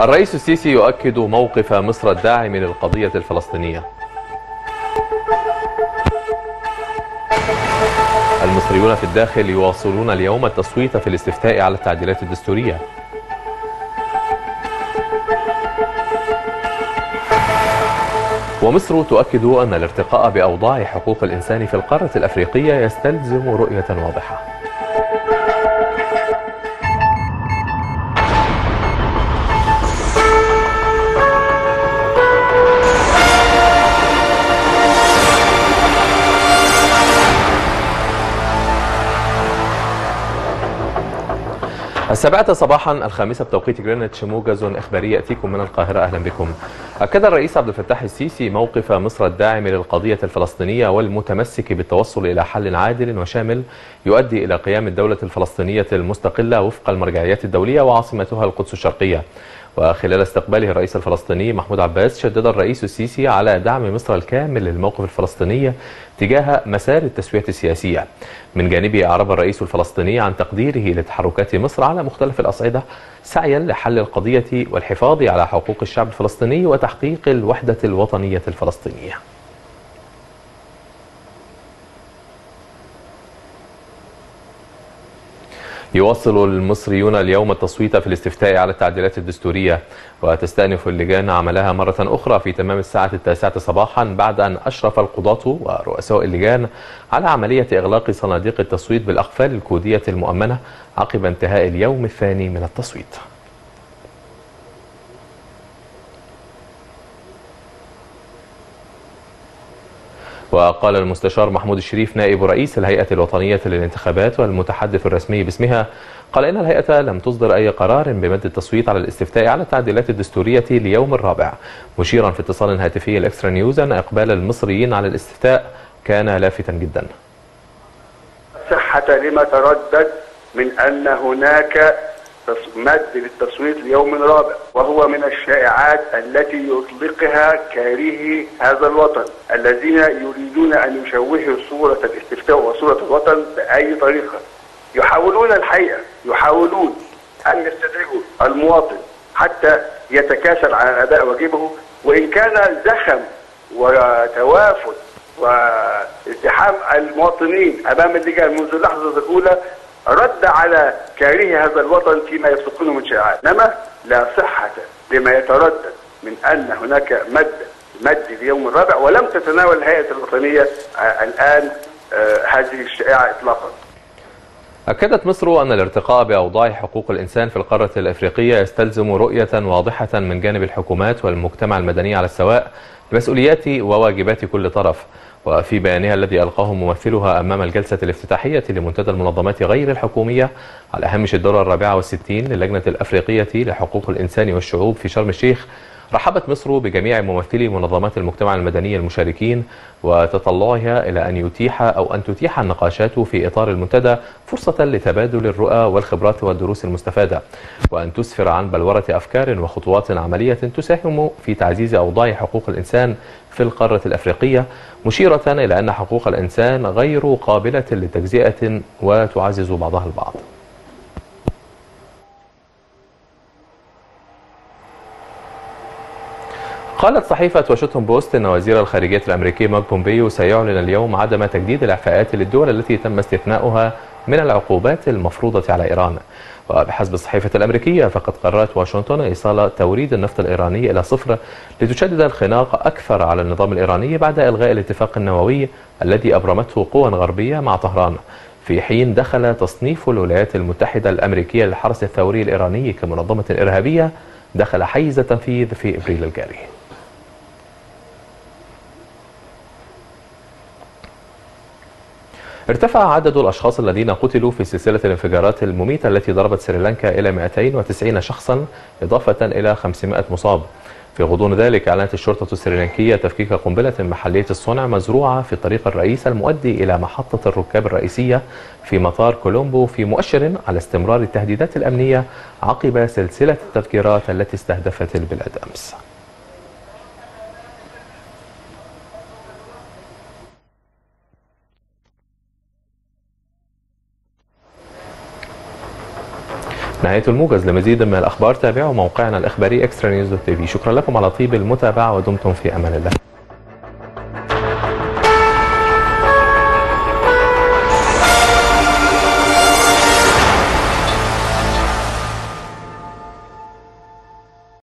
الرئيس السيسي يؤكد موقف مصر الداعم للقضية الفلسطينية. المصريون في الداخل يواصلون اليوم التصويت في الاستفتاء على التعديلات الدستورية. ومصر تؤكد أن الارتقاء بأوضاع حقوق الإنسان في القارة الأفريقية يستلزم رؤية واضحة. السابعة صباحا الخامسة بتوقيت جرينتش، موجز إخباري يأتيكم من القاهرة. أهلا بكم. أكد الرئيس عبد الفتاح السيسي موقف مصر الداعم للقضية الفلسطينية والمتمسك بالتوصل إلى حل عادل وشامل يؤدي إلى قيام الدولة الفلسطينية المستقلة وفق المرجعيات الدولية وعاصمتها القدس الشرقية. وخلال استقباله الرئيس الفلسطيني محمود عباس، شدد الرئيس السيسي على دعم مصر الكامل للموقف الفلسطيني تجاه مسار التسوية السياسية. من جانبه، أعرب الرئيس الفلسطيني عن تقديره لتحركات مصر على مختلف الأصعدة سعيا لحل القضية والحفاظ على حقوق الشعب الفلسطيني وتحقيق الوحدة الوطنية الفلسطينية. يواصل المصريون اليوم التصويت في الاستفتاء على التعديلات الدستورية، وتستأنف اللجان عملها مرة أخرى في تمام الساعة 9 صباحا بعد أن أشرف القضاة ورؤساء اللجان على عملية إغلاق صناديق التصويت بالأقفال الكودية المؤمنة عقب انتهاء اليوم الثاني من التصويت. وقال المستشار محمود الشريف نائب رئيس الهيئة الوطنية للانتخابات والمتحدث الرسمي باسمها، قال إن الهيئة لم تصدر أي قرار بمد التصويت على الاستفتاء على التعديلات الدستورية ليوم الرابع، مشيرا في اتصال هاتفي لإكسترا نيوز أن إقبال المصريين على الاستفتاء كان لافتا جدا. صحة لما تردد من أن هناك مد للتصويت ليوم رابع، وهو من الشائعات التي يطلقها كارهي هذا الوطن الذين يريدون أن يشوهوا صورة الاستفتاء وصورة الوطن بأي طريقة. يحاولون الحقيقة، يحاولون أن يستدعوا المواطن حتى يتكاسل عن أداء واجبه، وإن كان زخم وتوافد وازدحام المواطنين أمام اللجان منذ اللحظة الأولى رد على كاره هذا الوطن فيما يسوقونه من شائعات، انما لا صحة لما يتردد من ان هناك مد اليوم الرابع، ولم تتناول الهيئة الوطنية الان هذه الشائعة اطلاقا. أكدت مصر أن الارتقاء بأوضاع حقوق الإنسان في القارة الأفريقية يستلزم رؤية واضحة من جانب الحكومات والمجتمع المدني على السواء لمسؤوليات وواجبات كل طرف. وفي بيانها الذي ألقاه ممثلها أمام الجلسة الافتتاحية لمنتدى المنظمات غير الحكومية على هامش الدورة 64 للجنة الأفريقية لحقوق الإنسان والشعوب في شرم الشيخ، رحبت مصر بجميع ممثلي منظمات المجتمع المدني المشاركين وتطلعها إلى أن تتيح النقاشات في إطار المنتدى فرصة لتبادل الرؤى والخبرات والدروس المستفادة، وأن تسفر عن بلورة أفكار وخطوات عملية تساهم في تعزيز أوضاع حقوق الإنسان في القارة الأفريقية، مشيرة إلى أن حقوق الإنسان غير قابلة لتجزئة وتعزز بعضها البعض. قالت صحيفة واشنطن بوست أن وزير الخارجية الأمريكي مارك بومبيو سيعلن اليوم عدم تجديد الإعفاءات للدول التي تم استثناؤها من العقوبات المفروضة على إيران. وبحسب الصحيفة الأمريكية، فقد قررت واشنطن إيصال توريد النفط الإيراني إلى صفر لتشدد الخناق أكثر على النظام الإيراني بعد إلغاء الاتفاق النووي الذي أبرمته قوى غربية مع طهران، في حين دخل تصنيف الولايات المتحدة الأمريكية للحرس الثوري الإيراني كمنظمة إرهابية دخل حيز التنفيذ في إبريل الجاري. ارتفع عدد الأشخاص الذين قتلوا في سلسلة الانفجارات المميتة التي ضربت سريلانكا إلى 290 شخصا، إضافة إلى 500 مصاب. في غضون ذلك، أعلنت الشرطة السريلانكية تفكيك قنبلة محلية الصنع مزروعة في الطريق الرئيس المؤدي إلى محطة الركاب الرئيسية في مطار كولومبو، في مؤشر على استمرار التهديدات الأمنية عقب سلسلة التفجيرات التي استهدفت البلاد أمس. نهاية الموجز. لمزيد من الأخبار تابعوا موقعنا الإخباري إكسترا نيوز.tv. شكرا لكم على طيب المتابعة ودمتم في أمان الله.